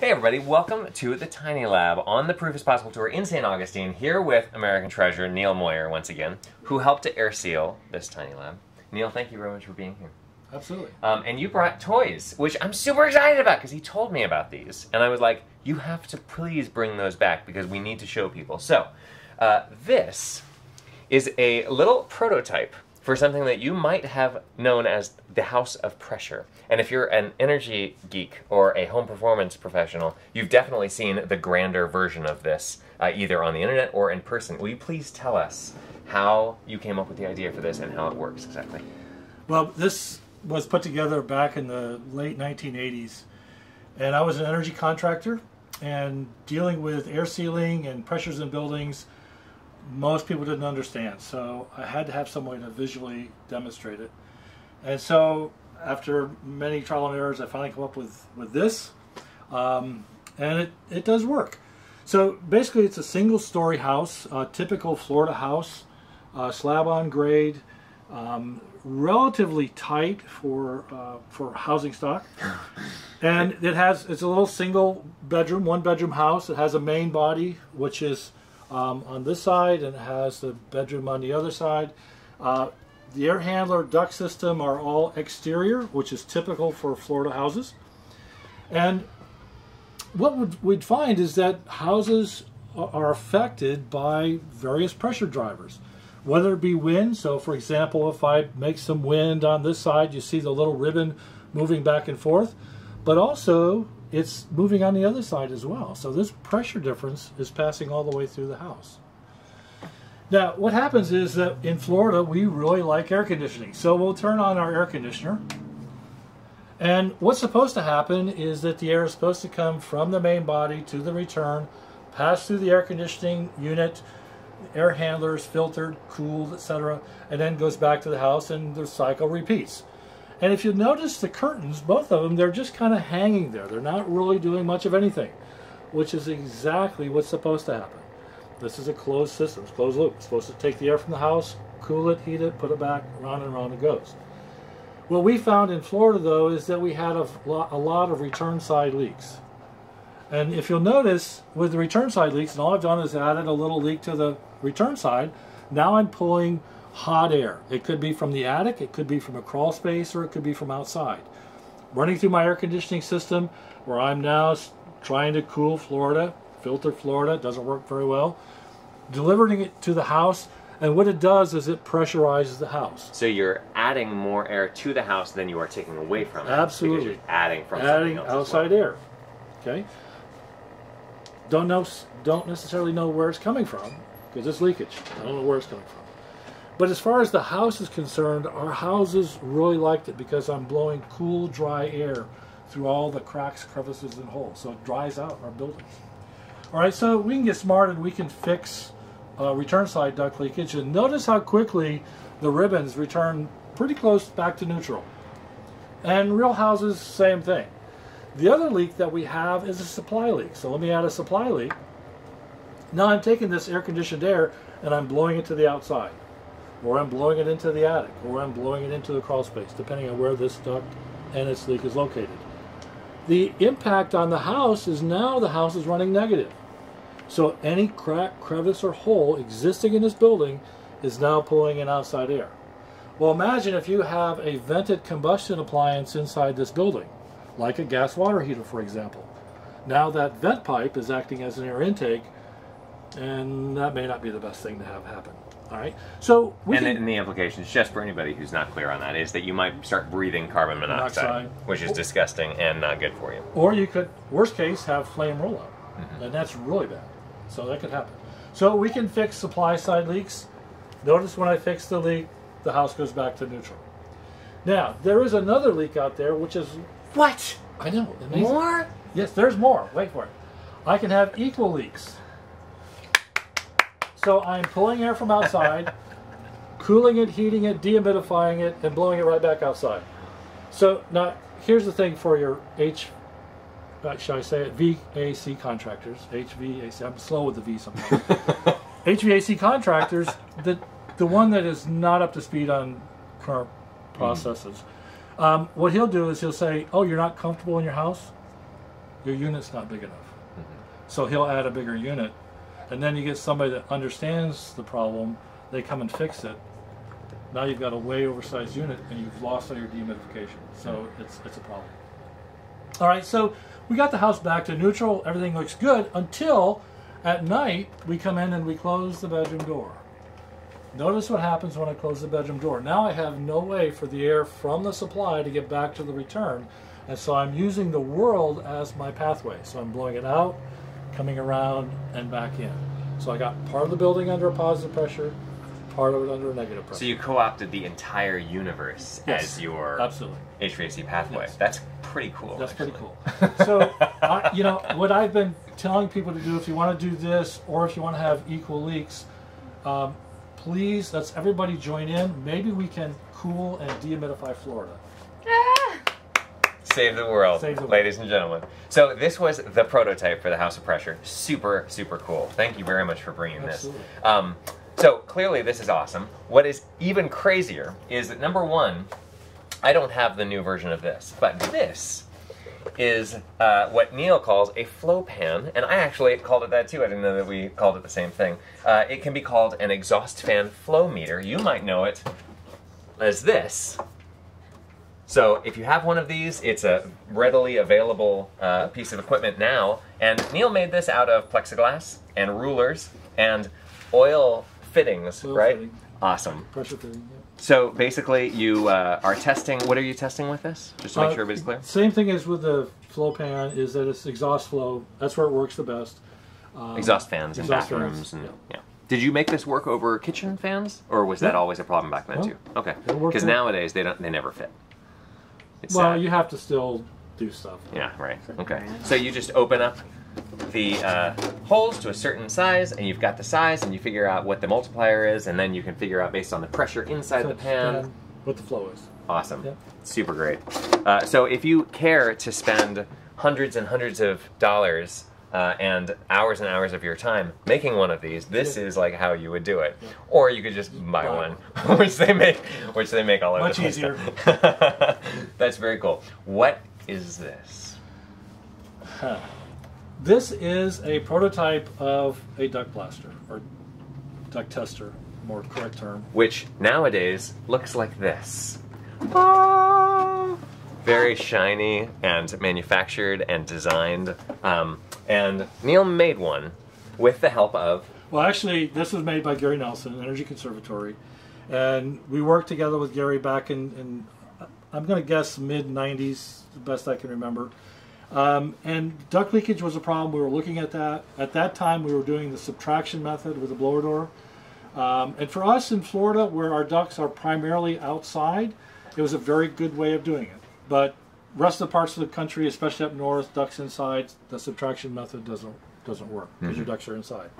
Hey everybody, welcome to the Tiny Lab on the Proof is Possible Tour in St. Augustine, here with American Treasure Neil Moyer once again, who helped to air seal this Tiny Lab. Neil, thank you very much for being here. Absolutely. And you brought toys, which I'm super excited about because he told me about these. And I was like, you have to please bring those back because we need to show people. So, this is a little prototype for something that you might have known as the House of Pressure. And if you're an energy geek or a home performance professional, you've definitely seen the grander version of this, either on the internet or in person. Will you please tell us how you came up with the idea for this and how it works exactly? Well, this was put together back in the late 1980s. And I was an energy contractor, and dealing with air sealing and pressures in buildings, most people didn't understand, so I had to have some way to visually demonstrate it. And so after many trial and errors, I finally come up with this, and it does work. So basically it's a single story house, a typical Florida house, slab on grade, relatively tight for housing stock. And it's a little single bedroom, one bedroom house. It has a main body, which is on this side, and it has the bedroom on the other side. The air handler, duct system are all exterior, which is typical for Florida houses. And what we'd find is that houses are affected by various pressure drivers, whether it be wind. So for example, if I make some wind on this side, you see the little ribbon moving back and forth, but also it's moving on the other side as well. So this pressure difference is passing all the way through the house. Now, what happens is that in Florida, we really like air conditioning. So we'll turn on our air conditioner. And what's supposed to happen is that the air is supposed to come from the main body to the return, pass through the air conditioning unit, air handlers, filtered, cooled, etc., and then goes back to the house, and the cycle repeats. And if you notice the curtains, both of them, they're just kind of hanging there. They're not really doing much of anything, which is exactly what's supposed to happen. This is a closed system, it's closed loop. It's supposed to take the air from the house, cool it, heat it, put it back, round and round it goes. What we found in Florida, though, is that we had a lot of return side leaks. And if you'll notice, with the return side leaks, and all I've done is added a little leak to the return side, now I'm pulling hot air. It could be from the attic, it could be from a crawl space, or it could be from outside. Running through my air conditioning system, where I'm now trying to cool Florida, filter Florida, doesn't work very well. Delivering it to the house, and what it does is it pressurizes the house. So you're adding more air to the house than you are taking away from it. Absolutely. Because you're adding from something else outside air. Okay. Don't necessarily know where it's coming from, because it's leakage. I don't know where it's coming from. But as far as the house is concerned, our houses really liked it because I'm blowing cool, dry air through all the cracks, crevices, and holes. So it dries out our buildings. All right, so we can get smart and we can fix return side duct leakage. And notice how quickly the ribbons return pretty close back to neutral. And real houses, same thing. The other leak that we have is a supply leak. So let me add a supply leak. Now I'm taking this air-conditioned air and I'm blowing it to the outside, or I'm blowing it into the attic, or I'm blowing it into the crawl space, depending on where this duct and its leak is located. The impact on the house is now the house is running negative. So any crack, crevice, or hole existing in this building is now pulling in outside air. Well, imagine if you have a vented combustion appliance inside this building, like a gas water heater, for example. Now that vent pipe is acting as an air intake, and that may not be the best thing to have happen. All right. So the implications, just for anybody who's not clear on that, is that you might start breathing carbon monoxide, which is disgusting and not good for you. Or you could, worst case, have flame rollout, and that's really bad. So that could happen. So we can fix supply side leaks. Notice when I fix the leak, the house goes back to neutral. Now there is another leak out there, which is what? I know. Amazing. More? Yes, there's more. Wait for it. I can have equal leaks. So I'm pulling air from outside, cooling it, heating it, dehumidifying it, and blowing it right back outside. So now, here's the thing for your VAC contractors, HVAC, I'm slow with the V sometimes. HVAC contractors, the one that is not up to speed on current processes, what he'll do is he'll say, oh, you're not comfortable in your house? your unit's not big enough. So he'll add a bigger unit, and then you get somebody that understands the problem, they come and fix it. Now you've got a way oversized unit and you've lost all your dehumidification. So it's a problem. All right, so we got the house back to neutral, everything looks good until at night we come in and we close the bedroom door. Notice what happens when I close the bedroom door. Now I have no way for the air from the supply to get back to the return, and so I'm using the world as my pathway. So I'm blowing it out, coming around, and back in. So I got part of the building under a positive pressure, part of it under a negative pressure. So you co-opted the entire universe as your HVAC pathway. Yes. That's pretty cool. That's pretty cool. So, you know, what I've been telling people to do, if you want to do this or if you want to have equal leaks, please, let's everybody join in. Maybe we can cool and dehumidify Florida. Save the world, ladies and gentlemen. So this was the prototype for the House of Pressure. Super, super cool. Thank you very much for bringing this. So clearly this is awesome. What is even crazier is that, number one, I don't have the new version of this, but this is what Neil calls a flow pan, and I actually called it that too. I didn't know that we called it the same thing. It can be called an exhaust fan flow meter. You might know it as this. So if you have one of these, it's a readily available piece of equipment now. And Neil made this out of plexiglass and rulers and oil fittings, right? Awesome. Pressure fitting, yeah. So basically you are testing, what are you testing with this? Just to make sure everybody's clear. Same thing as with the flow pan is that it's exhaust flow. That's where it works the best. Exhaust fans in bathrooms. And, yeah. Did you make this work over kitchen fans? Or was that always a problem back then too? Okay, because nowadays they never fit. It's you have to still do stuff. Yeah, right. Okay. So you just open up the holes to a certain size, and you've got the size, and you figure out what the multiplier is, and then you can figure out based on the pressure inside the pan what the flow is. Awesome. Yeah. Super great. So if you care to spend hundreds and hundreds of dollars and hours of your time making one of these, this is like how you would do it. Yeah. Or you could just buy one, which they make all over the place. Much easier. That's very cool. What is this? Huh. This is a prototype of a duct blaster, or duct tester, more correct term. Which nowadays looks like this. Oh! Very shiny and manufactured and designed. And Neil made one with the help of... Well, actually, this was made by Gary Nelson, Energy Conservatory. And we worked together with Gary back in I'm going to guess, mid-90s, the best I can remember. And duct leakage was a problem. We were looking at that. At that time, we were doing the subtraction method with a blower door. And for us in Florida, where our ducts are primarily outside, it was a very good way of doing it. But rest of the parts of the country, especially up north, ducts inside, the subtraction method doesn't work because your ducts are inside.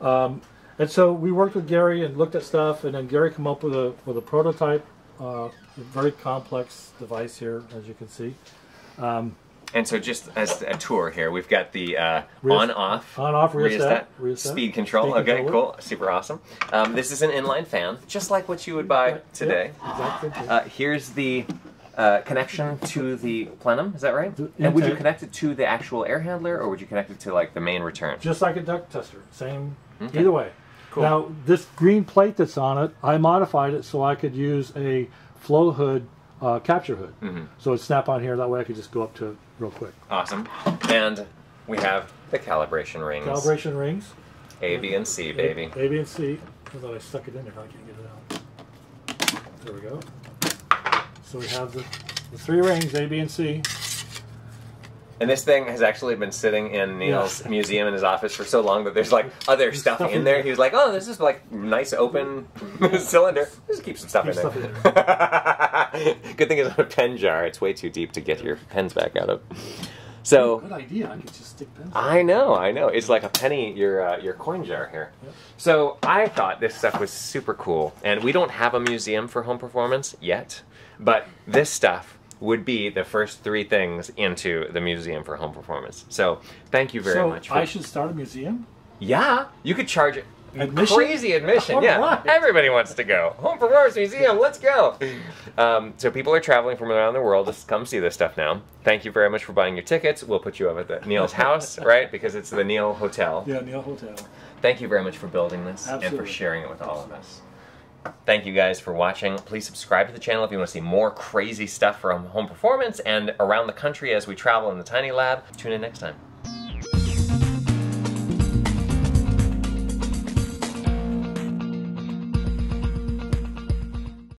And so we worked with Gary and looked at stuff, and then Gary came up with a prototype, a very complex device here, as you can see. And so just as a tour here, we've got the on-off rheostat, speed control. Okay, cool, super awesome. This is an inline fan, just like what you would buy today. Exactly. Here's the connection to the plenum, is that right? And would you connect it to the actual air handler, or would you connect it to like the main return? Just like a duct tester, same, either way. Cool. Now, this green plate that's on it, I modified it so I could use a flow hood, capture hood. So it's snap on here, that way I could just go up to it real quick. Awesome. And we have the calibration rings. Calibration rings. A, B, and C, baby. A, B, and C. I thought I stuck it in there, I can't get it out. There we go. So we have the three rings, A, B, and C. And this thing has actually been sitting in Neil's museum in his office for so long that there's like other stuff in there. He was like, oh, this is like nice open cylinder. Just keep some stuff in there. Good thing it's a pen jar. It's way too deep to get your pens back out of. So good idea. I could just stick pens. I know. It's like a penny, your coin jar here. Yep. So I thought this stuff was super cool, and we don't have a museum for home performance yet, but this stuff would be the first three things into the Museum for Home Performance. So thank you very much. I should start a museum? Yeah, you could charge it. Admission? Crazy admission, all yeah. Right. Everybody wants to go. Home for Wars Museum, let's go. So people are traveling from around the world to come see this stuff now. Thank you very much for buying your tickets. We'll put you up at the Neil's house, right? Because it's the Neil Hotel. Yeah, Neil Hotel. Thank you very much for building this and for sharing it with all of us. Thank you guys for watching. Please subscribe to the channel if you want to see more crazy stuff from Home Performance and around the country as we travel in the Tiny Lab. Tune in next time.